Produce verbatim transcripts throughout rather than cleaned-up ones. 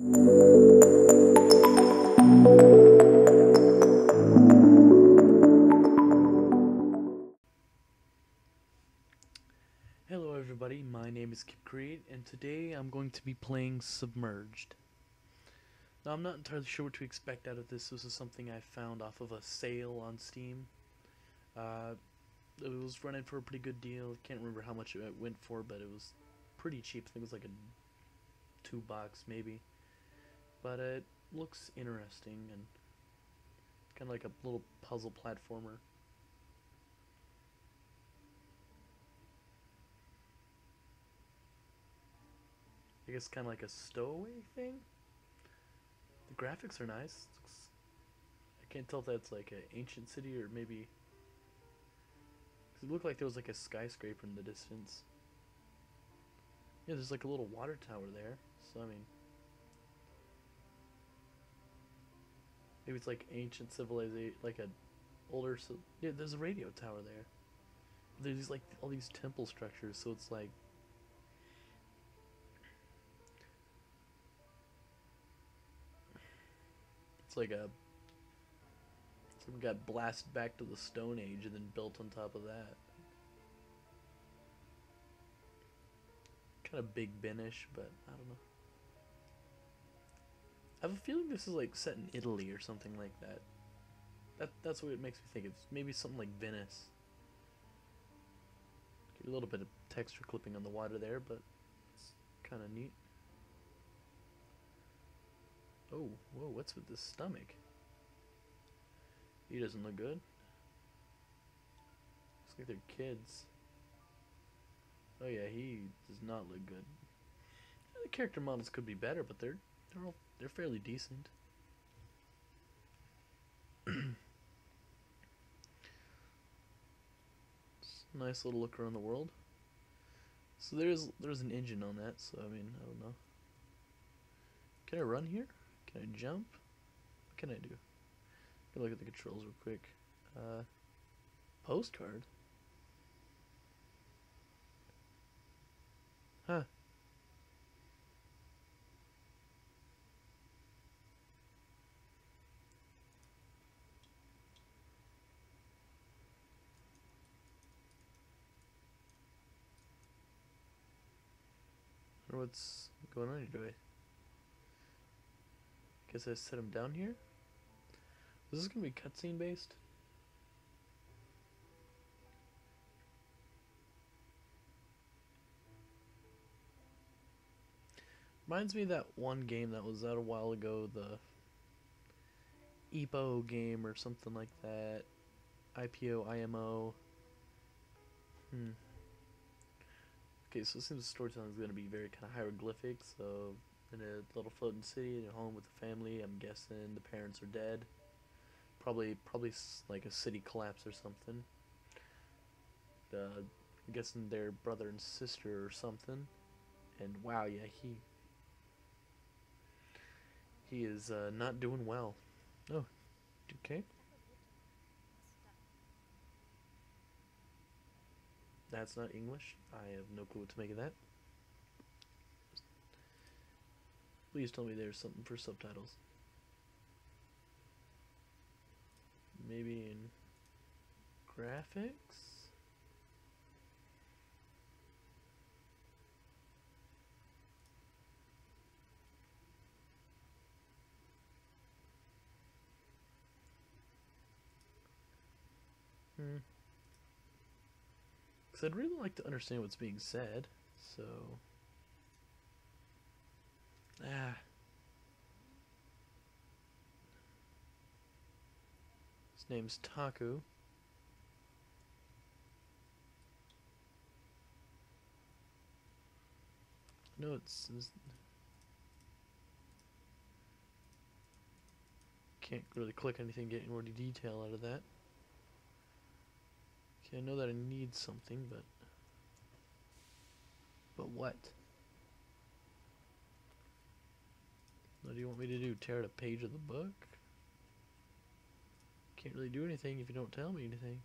Hello everybody, my name is Kipcreate, and today I'm going to be playing Submerged. Now I'm not entirely sure what to expect out of this. This is something I found off of a sale on Steam. Uh, it was running for a pretty good deal. Can't remember how much it went for, but it was pretty cheap. I think it was like a two bucks maybe. But it looks interesting and kind of like a little puzzle platformer. I guess kind of like a stowaway thing? The graphics are nice. Looks, I can't tell if that's like an ancient city or maybe... It looked like there was like a skyscraper in the distance. Yeah, there's like a little water tower there. So I mean... Maybe it's like ancient civilization, like an older... Yeah, there's a radio tower there. There's like all these temple structures, so it's like... It's like a... Someone got blasted back to the Stone Age and then built on top of that. Kind of Big Ben-ish, but I don't know. I have a feeling this is like set in Italy or something like that. That that's what it makes me think. It's maybe something like Venice. Get a little bit of texture clipping on the water there, but it's kind of neat. Oh, whoa! What's with this stomach? He doesn't look good. Looks like they're kids. Oh yeah, he does not look good. The character models could be better, but they're they're all. They're fairly decent. Nice little look around the world. So there's there's an engine on that, so I mean, I don't know. Can I run here? Can I jump? What can I do? Let me look at the controls real quick. Uh, postcard? Huh. What's going on here? Do I? I guess I set him down here. Is this gonna be cutscene based? Reminds me of that one game that was out a while ago, the I P O game or something like that. I P O I M O. Hmm. Okay, so it seems the storytelling is going to be very kind of hieroglyphic, so in a little floating city, in a home with the family, I'm guessing the parents are dead. Probably, probably like a city collapse or something. Uh, I'm guessing their brother and sister or something. And wow, yeah, he... He is uh, not doing well. Oh, okay. That's not English. I have no clue what to make of that. Please tell me there's something for subtitles. Maybe in graphics? Hmm. I'd really like to understand what's being said, so... Ah. His name's Taku. No, it's... it's can't really click anything, get any more detail out of that. I know that I need something, but... But what? What do you want me to do? Tear out a page of the book? Can't really do anything if you don't tell me anything.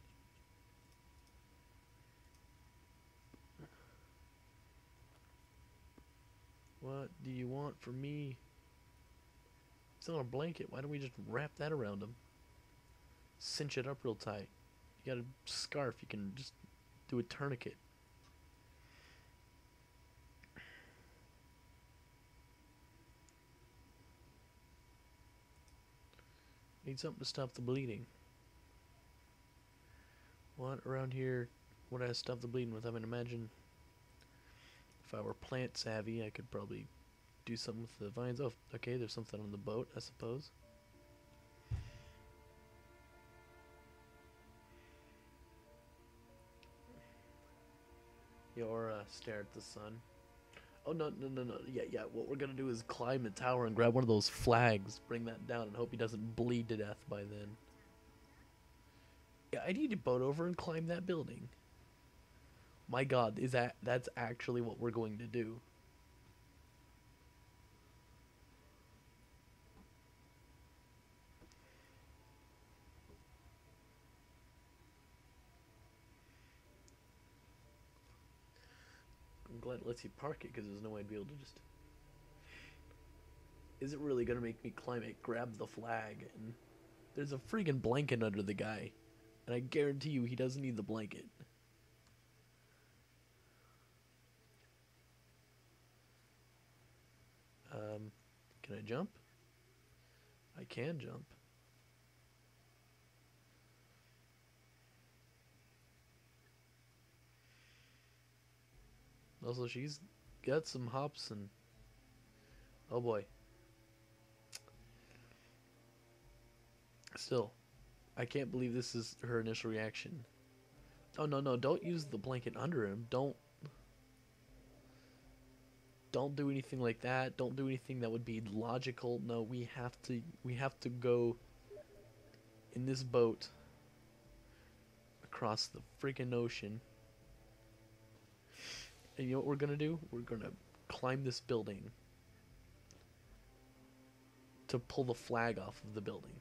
What do you want from me? He's on a blanket. Why don't we just wrap that around him? Cinch it up real tight. You got a scarf, you can just do a tourniquet. Need something to stop the bleeding. What around here would I stop the bleeding with? I mean, imagine if I were plant savvy, I could probably do something with the vines. Oh, okay, there's something on the boat, I suppose. Or uh, stare at the sun. Oh, no, no, no, no. Yeah, yeah. What we're going to do is climb the tower and grab one of those flags. Bring that down and hope he doesn't bleed to death by then. Yeah, I need to boat over and climb that building. My God, is that that's actually what we're going to do. Glad it lets you park it, because there's no way I'd be able to just... Is it really going to make me climb it, grab the flag, and... There's a freaking blanket under the guy, and I guarantee you he doesn't need the blanket. Um, can I jump? I can jump. Also, she's got some hops and... Oh, boy. Still, I can't believe this is her initial reaction. Oh, no, no, don't use the blanket under him. Don't... Don't do anything like that. Don't do anything that would be logical. No, we have to, we have to go in this boat across the freaking ocean. And you know what we're gonna do? We're gonna climb this building to pull the flag off of the building.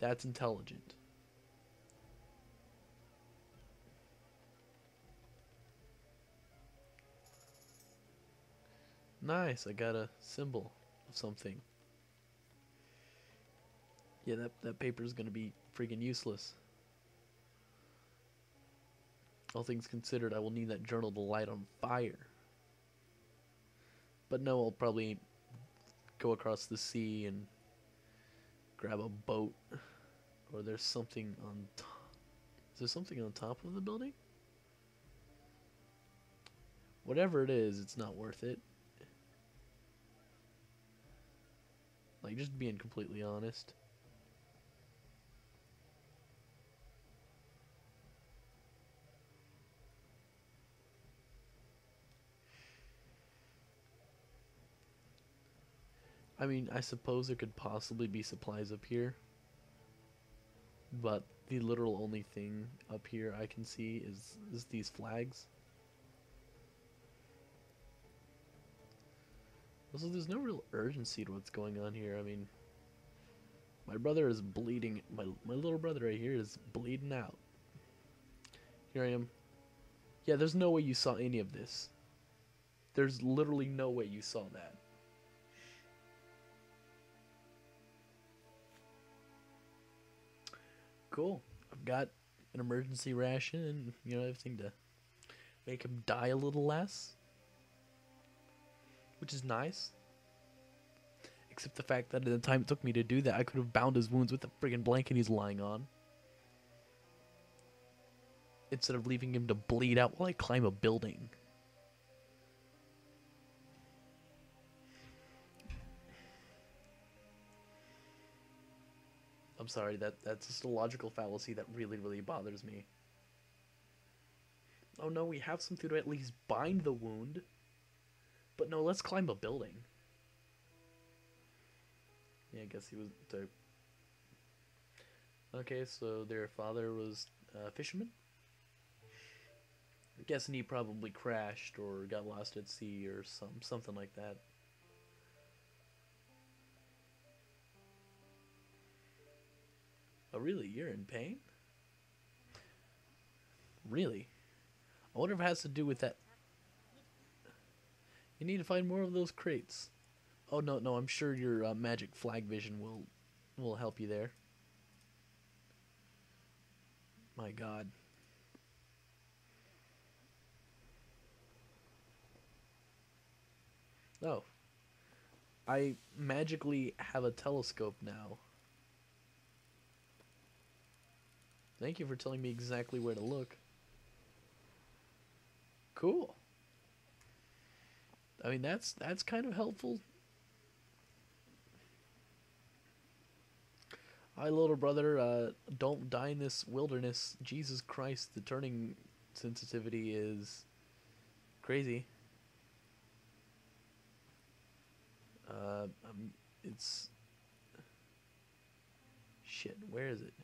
That's intelligent. Nice, I got a symbol of something. Yeah, that, that paper's gonna be freaking useless. All things considered, I will need that journal to light on fire. But no, I'll probably go across the sea and grab a boat. Or there's something on top. Is there something on top of the building? Whatever it is, it's not worth it. Like, just being completely honest. I mean, I suppose there could possibly be supplies up here, but the literal only thing up here I can see is, is these flags. Also, there's no real urgency to what's going on here. I mean, my brother is bleeding. My, my little brother right here is bleeding out. Here I am. Yeah, there's no way you saw any of this. There's literally no way you saw that. Cool. I've got an emergency ration and, you know, everything to make him die a little less. Which is nice. Except the fact that at the time it took me to do that, I could have bound his wounds with the friggin' blanket he's lying on. Instead of leaving him to bleed out while I climb a building. I'm sorry, that, that's just a logical fallacy that really, really bothers me. Oh no, we have something to at least bind the wound. But no, let's climb a building. Yeah, I guess he was dope. Okay, so their father was a fisherman? I'm guessing he probably crashed or got lost at sea or some, something like that. Oh, really? You're in pain? Really? I wonder if it has to do with that... You need to find more of those crates. Oh, no, no, I'm sure your uh, magic flag vision will will help you there. My God. Oh. I magically have a telescope now. Thank you for telling me exactly where to look. Cool. I mean, that's that's kind of helpful. Hi, little brother. Uh, don't die in this wilderness. Jesus Christ, the turning sensitivity is crazy. Uh, um, it's... Shit, where is it?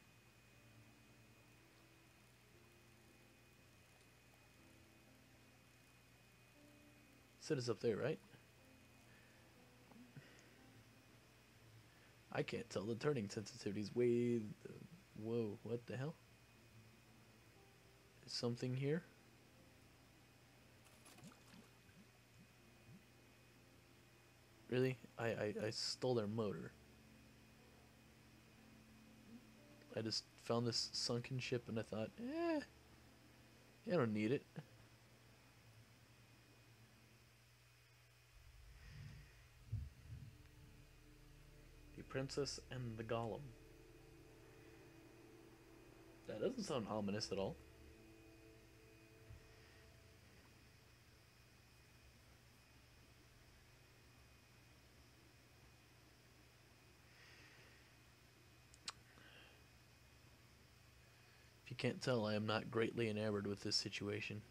It is up there, right? I can't tell. The turning sensitivity is way... The... Whoa, what the hell? Is something here? Really? I, I, I stole their motor. I just found this sunken ship and I thought, eh, I don't need it. Princess and the Golem. That doesn't sound ominous at all. If you can't tell, I am not greatly enamored with this situation.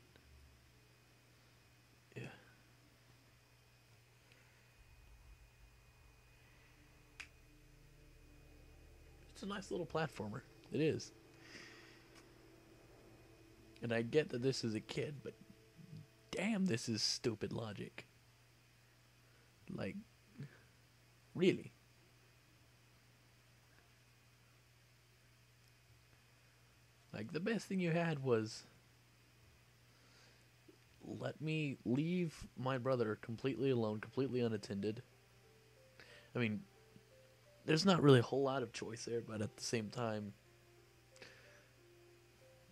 It's a nice little platformer. It is. And I get that this is a kid, but damn, this is stupid logic. Like, really? Like, the best thing you had was, let me leave my brother completely alone, completely unattended. I mean, there's not really a whole lot of choice there, but at the same time,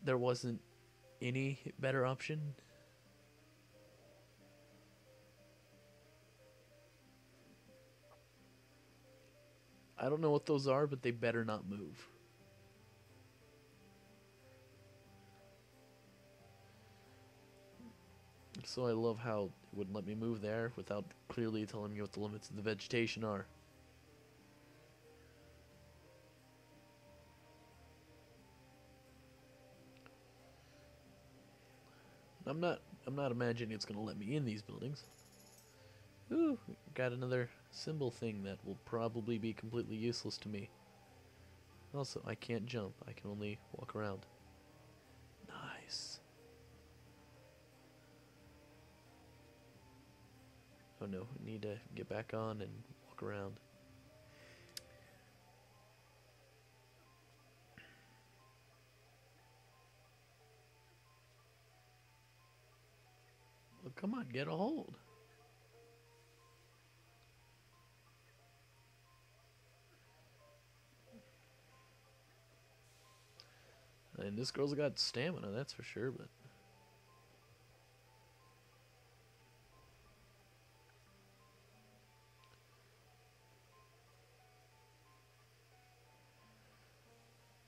there wasn't any better option. I don't know what those are, but they better not move. So I love how it wouldn't let me move there without clearly telling me what the limits of the vegetation are. I'm not I'm not imagining it's gonna let me in these buildings. Ooh, got another symbol thing that will probably be completely useless to me. Also, I can't jump, I can only walk around. Nice. Oh no, I need to get back on and walk around. Come on, get a hold. And this girl's got stamina, that's for sure, but...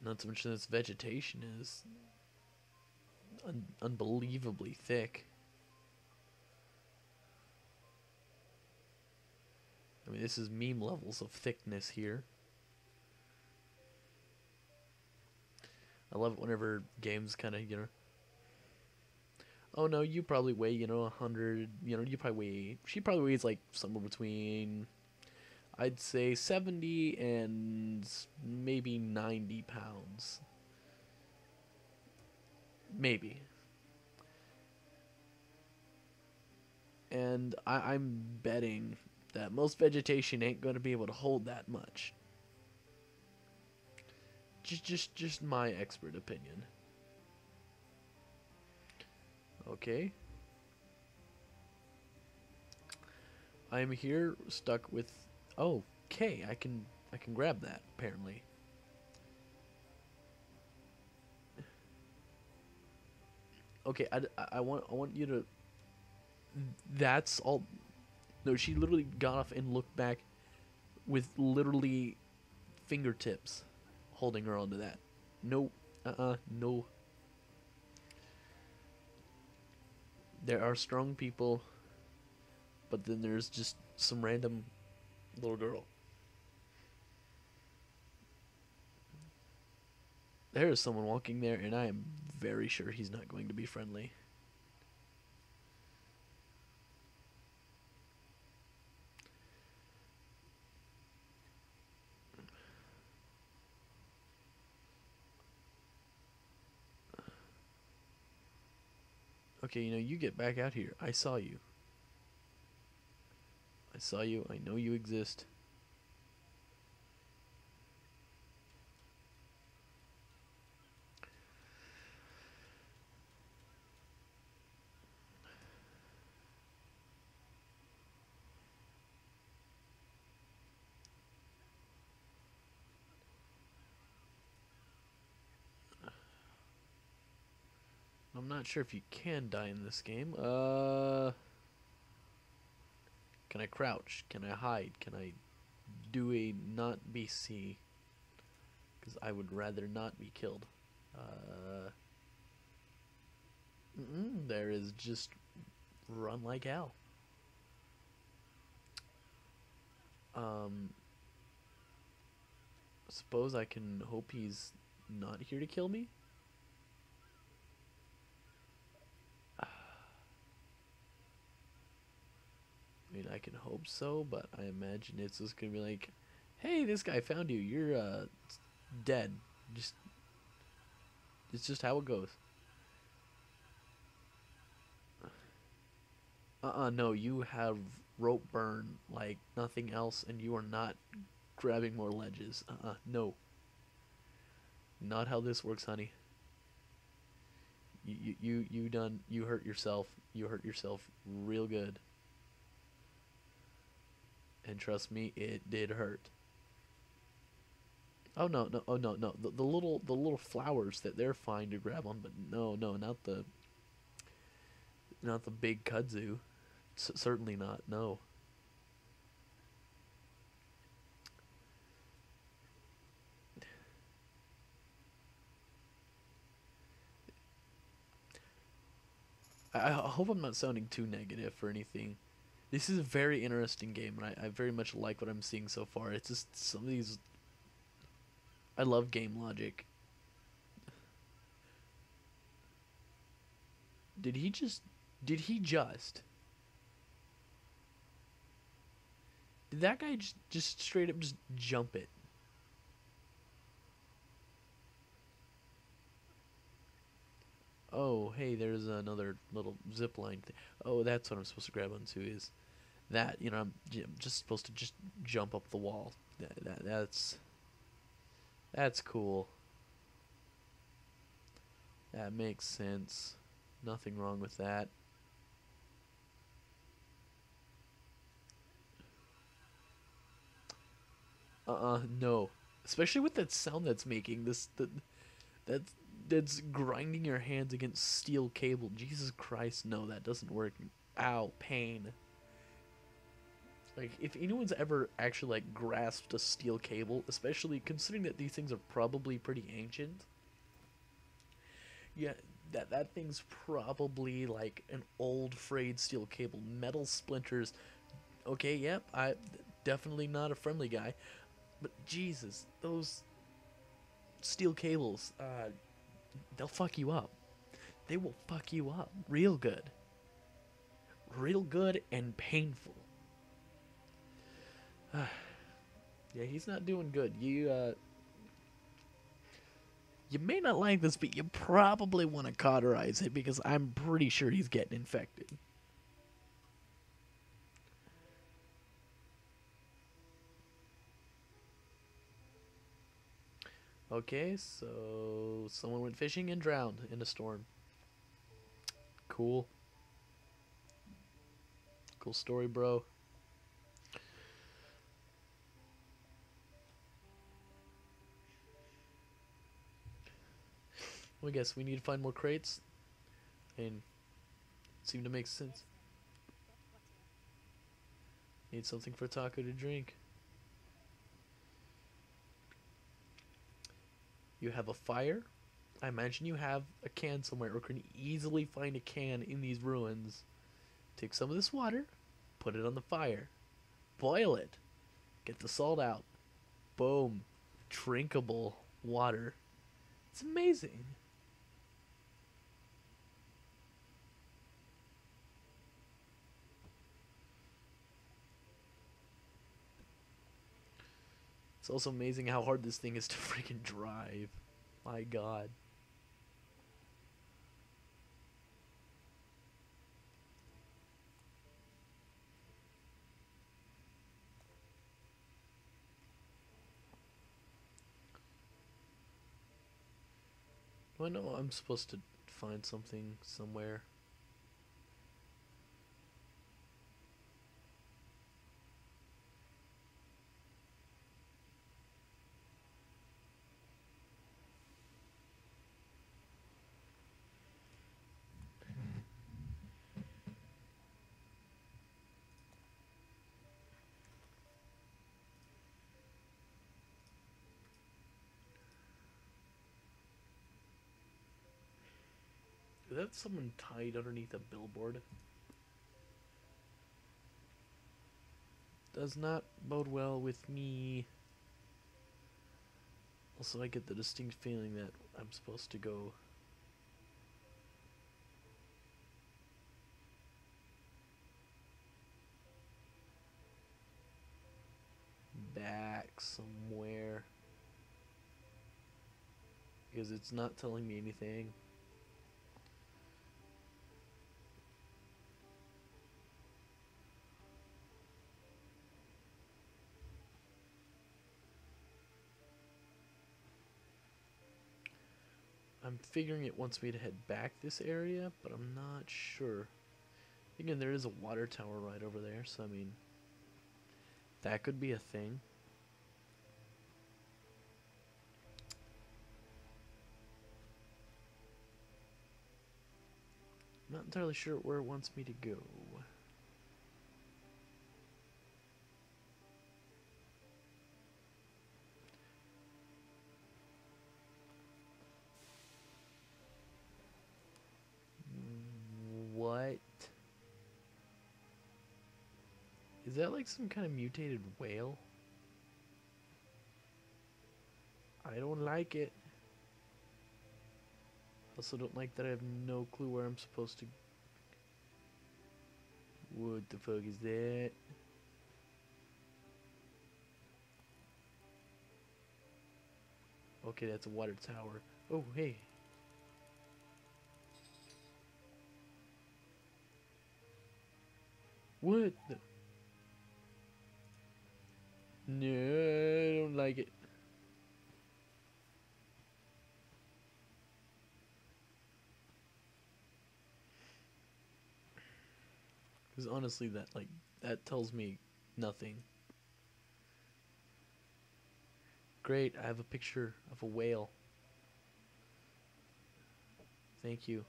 Not so much that this vegetation is un unbelievably thick. I mean, this is meme levels of thickness here. I love it whenever games kind of, you know... Oh no, you probably weigh, you know, a hundred... You know, you probably weigh... She probably weighs, like, somewhere between... I'd say seventy and maybe ninety pounds. Maybe. And I I'm betting... that most vegetation ain't going to be able to hold that much. Just, just, just my expert opinion. Okay. I'm here stuck with... Oh, okay, I can I can grab that, apparently. Okay, I, I want I want you to... That's all... No, she literally got off and looked back with literally fingertips holding her onto that. No, uh-uh, no. There are strong people, but then there's just some random little girl. There is someone walking there, and I am very sure he's not going to be friendly. Okay, you know, you get back out here. I saw you. I saw you. I know you exist. I'm not sure if you can die in this game. Uh, can I crouch? Can I hide? Can I do a not B C? Because I would rather not be killed. Uh, mm-mm, there is just run like hell. Um, suppose I can hope he's not here to kill me? I mean, I can hope so, but I imagine it's just gonna be like, hey, this guy found you, you're uh, dead. Just, it's just how it goes. Uh-uh, no, you have rope burn like nothing else, and you are not grabbing more ledges. Uh-uh, no. Not how this works, honey. You, you, you done, you hurt yourself. You hurt yourself real good. And trust me, it did hurt. Oh no, no, oh no, no. The, the little, the little flowers that they're fine to grab on, but no, no, not the, not the big kudzu. C- certainly not. No. I, I hope I'm not sounding too negative or anything. This is a very interesting game, and I, I very much like what I'm seeing so far. It's just some of these... I love game logic. Did he just... Did he just... Did that guy just, just straight up just jump it? Oh, hey, there's another little zipline thing. Oh, that's what I'm supposed to grab onto is that, you know, I'm just supposed to just jump up the wall. That, that, that's, that's cool. That makes sense. Nothing wrong with that. Uh-uh, no. Especially with that sound that's making this, that, that's, That's grinding your hands against steel cable. Jesus Christ, no, that doesn't work. Ow, pain. Like, if anyone's ever actually, like, grasped a steel cable, especially considering that these things are probably pretty ancient. Yeah, that, that thing's probably, like, an old frayed steel cable. Metal splinters. Okay, yep, I definitely not a friendly guy. But, Jesus, those steel cables, uh... they'll fuck you up. They will fuck you up real good. Real good and painful. Yeah, he's not doing good. You, uh... You may not like this, but you probably want to cauterize it because I'm pretty sure he's getting infected. Okay, so someone went fishing and drowned in a storm. Cool. Cool story, bro. Well, I guess we need to find more crates, and it seemed to make sense. Need something for Taku to drink. You have a fire. I imagine you have a can somewhere, or can easily find a can in these ruins. Take some of this water, put it on the fire, boil it, get the salt out. Boom. Drinkable water. It's amazing. It's also amazing how hard this thing is to freaking drive. My God. Do I know I'm supposed to find something somewhere? Is that someone tied underneath a billboard? Does not bode well with me. Also, I get the distinct feeling that I'm supposed to go... back somewhere. Because it's not telling me anything. I'm figuring it wants me to head back this area, but I'm not sure. Again, there is a water tower right over there, so I mean, that could be a thing. I'm not entirely sure where it wants me to go. Is that like some kind of mutated whale? I don't like it. Also don't like that I have no clue where I'm supposed to... What the fuck is that? Okay, that's a water tower. Oh, hey. What the... No, I don't like it. Because honestly, that like that tells me nothing. Great, I have a picture of a whale. Thank you.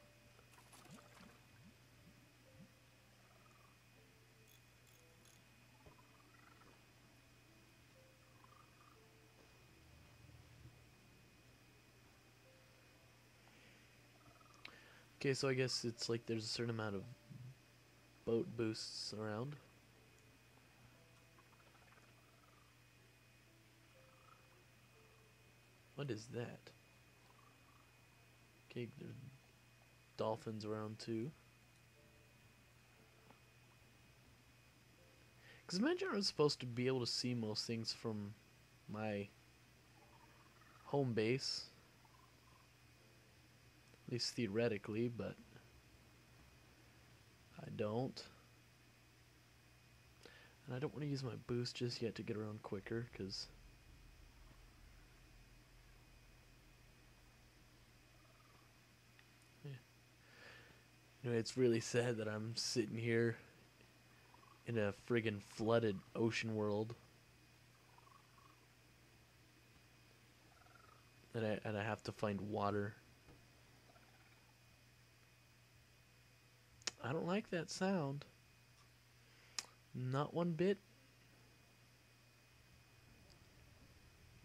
Okay, so I guess it's like there's a certain amount of boat boosts around. What is that? Okay, there's dolphins around too. Because imagine I was supposed to be able to see most things from my home base. At least theoretically, but I don't. And I don't want to use my boost just yet to get around quicker, because yeah. Anyway, it's really sad that I'm sitting here in a friggin' flooded ocean world. And I, and I have to find water. I don't like that sound. Not one bit.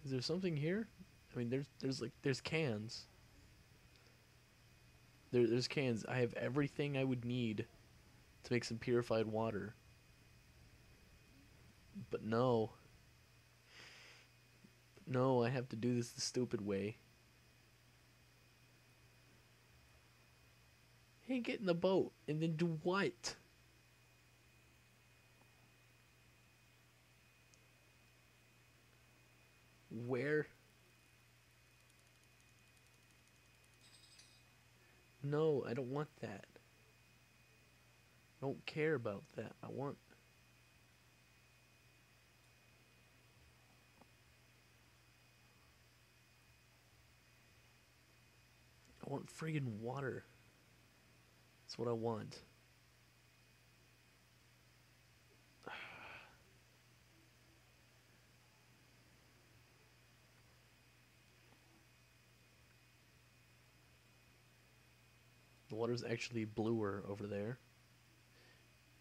Is there something here? I mean, there's there's like there's cans. There there's cans. I have everything I would need to make some purified water. But no. No, I have to do this the stupid way. Hey, get in the boat and then do what? Where? No, I don't want that. I don't care about that. I want... I want friggin' water. That's what I want. The water's actually bluer over there,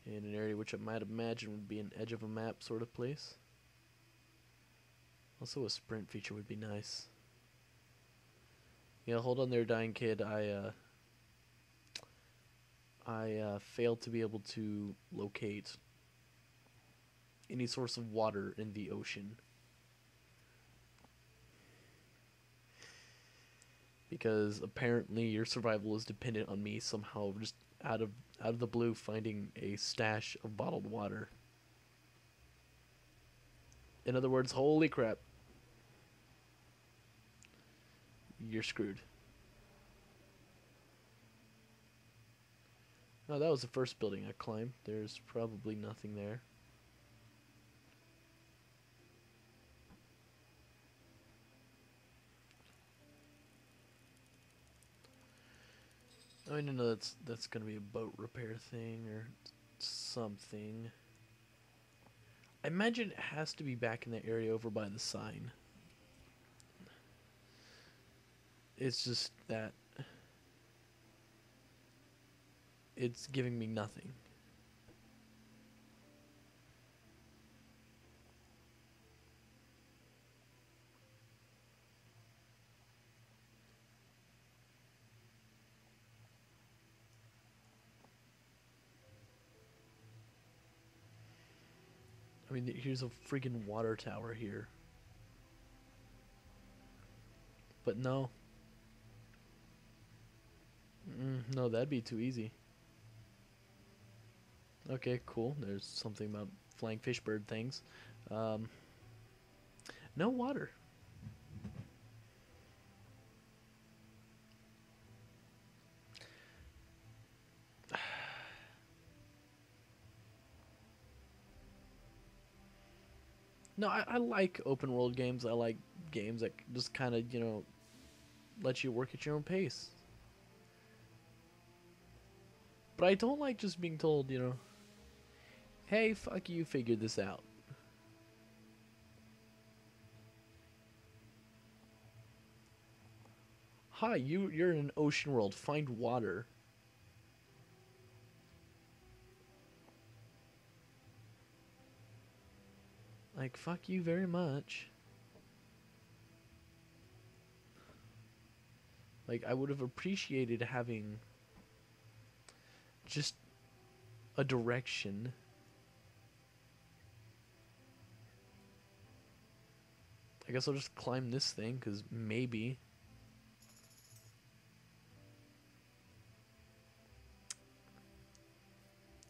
in an area which I might imagine would be an edge of a map sort of place. Also, a sprint feature would be nice. Yeah, hold on there, dying kid. I, uh, I uh, failed to be able to locate any source of water in the ocean. Because apparently your survival is dependent on me somehow just out of out of the blue finding a stash of bottled water. In other words, holy crap. You're screwed. Oh, that was the first building I climbed. There's probably nothing there. I mean, no, that's that's gonna be a boat repair thing or something. I imagine it has to be back in the area over by the sign. It's just that it's giving me nothing. I mean, here's a freaking water tower here. But no. Mm, no, that'd be too easy. Okay, cool. There's something about flying fish bird things. Um, no water. No, I, I like open world games. I like games that just kind of, you know, let you work at your own pace. But I don't like just being told, you know, hey, fuck you, figure this out. Hi, you, you're in an ocean world. Find water. Like, fuck you very much. Like, I would have appreciated having just a direction. I guess I'll just climb this thing, because maybe.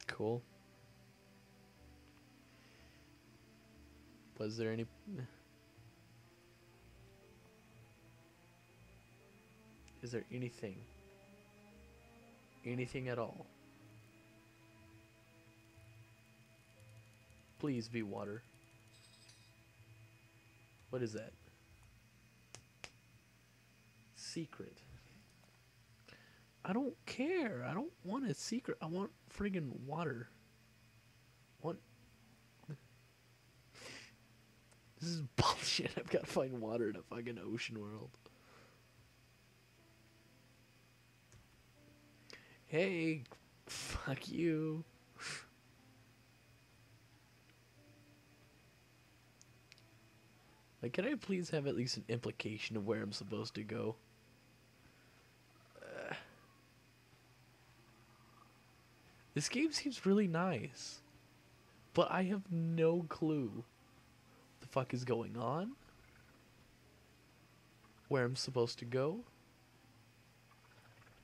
Cool. Was there any... Is there anything? Anything at all? Please be water. What is that? Secret. I don't care. I don't want a secret. I want friggin' water. I want... This is bullshit. I've got to find water in a fucking ocean world. Hey, Fuck you. Like, can I please have at least an implication of where I'm supposed to go? Uh, this game seems really nice, but I have no clue what the fuck is going on, where I'm supposed to go.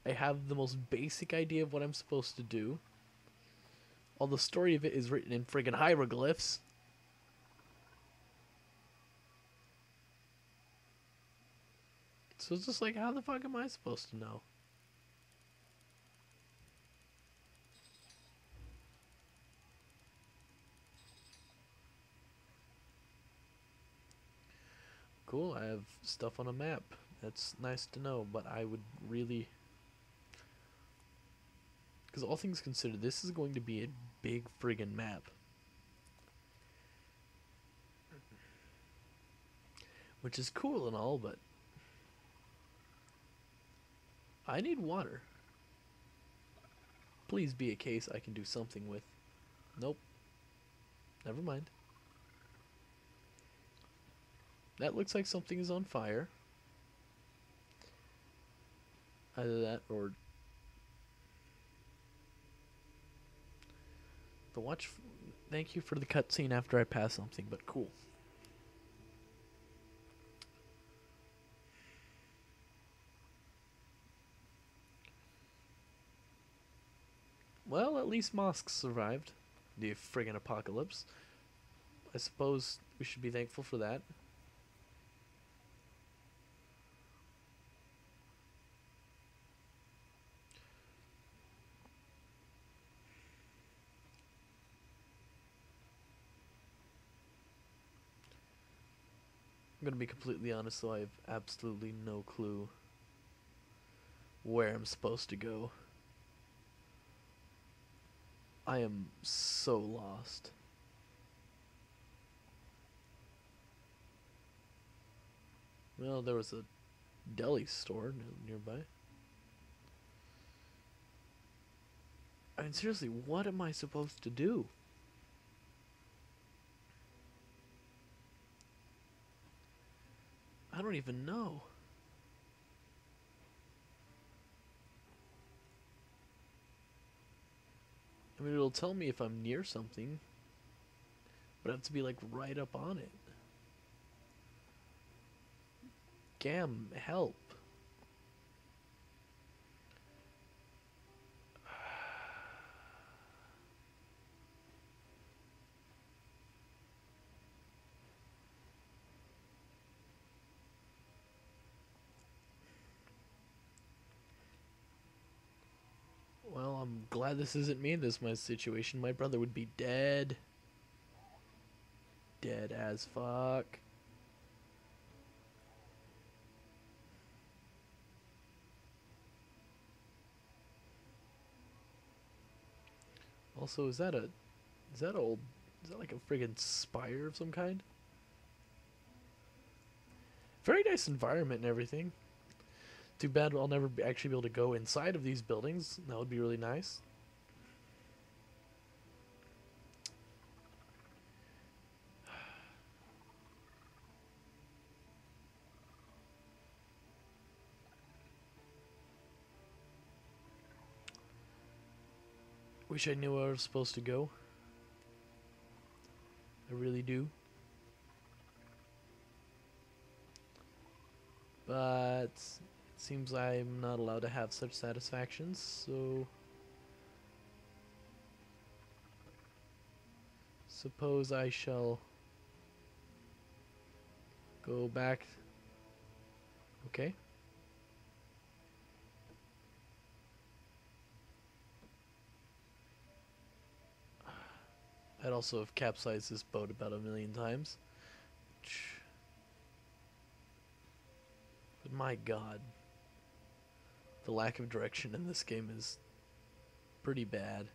I have the most basic idea of what I'm supposed to do. All the story of it is written in friggin' hieroglyphs. So it's just like, how the fuck am I supposed to know? Cool, I have stuff on a map. That's nice to know, but I would really... Because all things considered, this is going to be a big friggin' map. Which is cool and all, but... I need water. Please be a case I can do something with. Nope. Never mind. That looks like something is on fire. Either that or... The watch... F Thank you for the cutscene after I pass something, but cool. Well, at least mosques survived the friggin' apocalypse. I suppose we should be thankful for that. I'm gonna be completely honest though, I have absolutely no clue where I'm supposed to go. I am so lost. Well, there was a deli store nearby. I mean, seriously, what am I supposed to do? I don't even know. I mean, it'll tell me if I'm near something, but I have to be like right up on it. Gam, help. I'm glad this isn't me. This is my situation. My brother would be dead. Dead as fuck. Also, is that a... Is that old... Is that like a friggin' spire of some kind? Very nice environment and everything. Too bad I'll never be actually be able to go inside of these buildings. That would be really nice. Wish I knew where I was supposed to go. I really do. But... Seems I'm not allowed to have such satisfactions, so... Suppose I shall... Go back... Okay. I'd also have capsized this boat about a million times. But my god. The lack of direction in this game is pretty bad.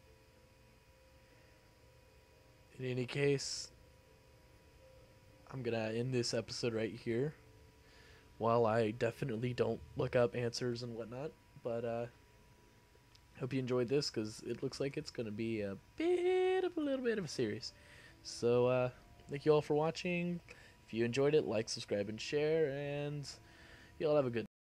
In any case, I'm gonna end this episode right here. While I definitely don't look up answers and whatnot, but uh, Hope you enjoyed this, because it looks like it's going to be a bit of a little bit of a series. So, uh, thank you all for watching. If you enjoyed it, like, subscribe, and share, and you all have a good day.